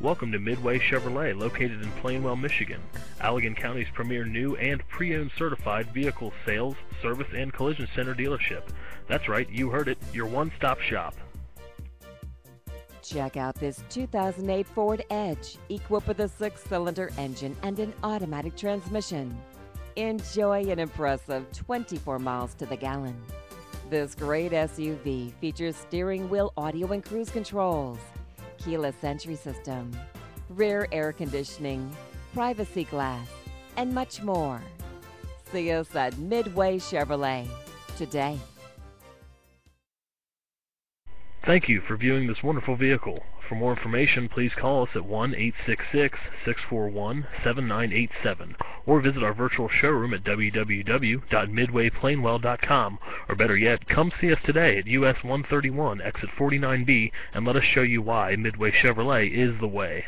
Welcome to Midway Chevrolet, located in Plainwell, Michigan, Allegan County's premier new and pre-owned certified vehicle sales, service, and collision center dealership. That's right, you heard it, your one-stop shop. Check out this 2008 Ford Edge, equipped with a 6-cylinder engine and an automatic transmission. Enjoy an impressive 24 miles to the gallon. This great SUV features steering wheel audio and cruise controls, keyless entry system, rear air conditioning, privacy glass, and much more. See us at Midway Chevrolet today. Thank you for viewing this wonderful vehicle. For more information, please call us at 1-866-641-7987 or visit our virtual showroom at www.midwayplainwell.com, or better yet, come see us today at US 131 exit 49B and let us show you why Midway Chevrolet is the way.